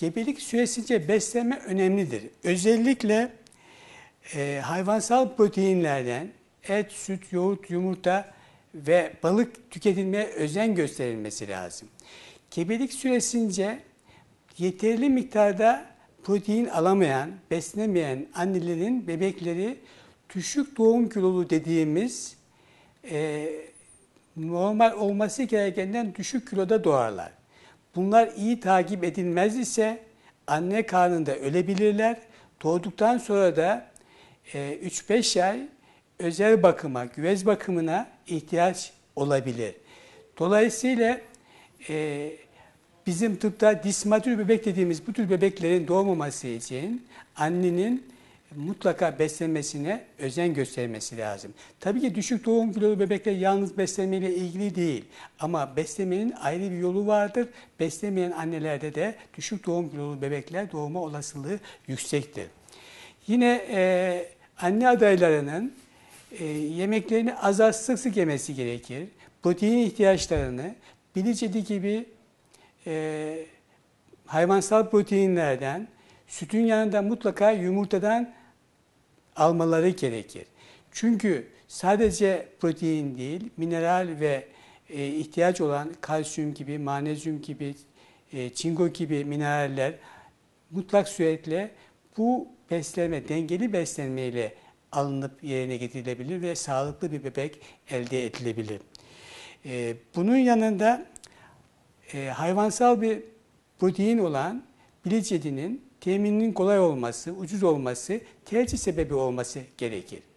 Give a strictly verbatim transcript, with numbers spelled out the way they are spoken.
gebelik süresince beslenme önemlidir. Özellikle e, hayvansal proteinlerden et, süt, yoğurt, yumurta ve balık tüketilmeye özen gösterilmesi lazım. Gebelik süresince yeterli miktarda protein alamayan, beslenemeyen annelerin bebekleri düşük doğum kilolu dediğimiz e, normal olması gerekenden düşük kiloda doğarlar. Bunlar iyi takip edilmez ise anne karnında ölebilirler. Doğduktan sonra da e, üç beş ay özel bakıma, güvez bakımına ihtiyaç olabilir. Dolayısıyla e, bizim tıpta dismatür bebek dediğimiz bu tür bebeklerin doğmaması için annenin mutlaka beslenmesine özen göstermesi lazım. Tabii ki düşük doğum kilolu bebekler yalnız beslenmeyle ilgili değil. Ama beslemenin ayrı bir yolu vardır. Beslemeyen annelerde de düşük doğum kilolu bebekler doğma olasılığı yüksektir. Yine e, anne adaylarının e, yemeklerini az az sık sık yemesi gerekir. Protein ihtiyaçlarını bilinç eti gibi e, hayvansal proteinlerden, sütün yanında mutlaka yumurtadan almaları gerekir. Çünkü sadece protein değil, mineral ve e, ihtiyaç olan kalsiyum gibi, magnezyum gibi, e, çinko gibi mineraller mutlak suretle bu beslenme, dengeli beslenmeyle alınıp yerine getirilebilir ve sağlıklı bir bebek elde edilebilir. E, bunun yanında e, hayvansal bir protein olan bilinç etinin temininin kolay olması, ucuz olması, tercih sebebi olması gerekir.